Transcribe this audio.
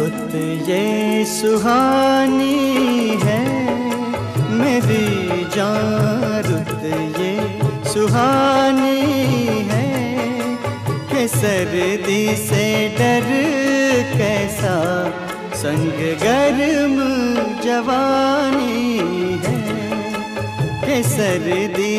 रात ये सुहानी है मेरी जान, रात ये सुहानी है कि सर्दी से डर कैसा संग गर्म जवानी है कि सर्दी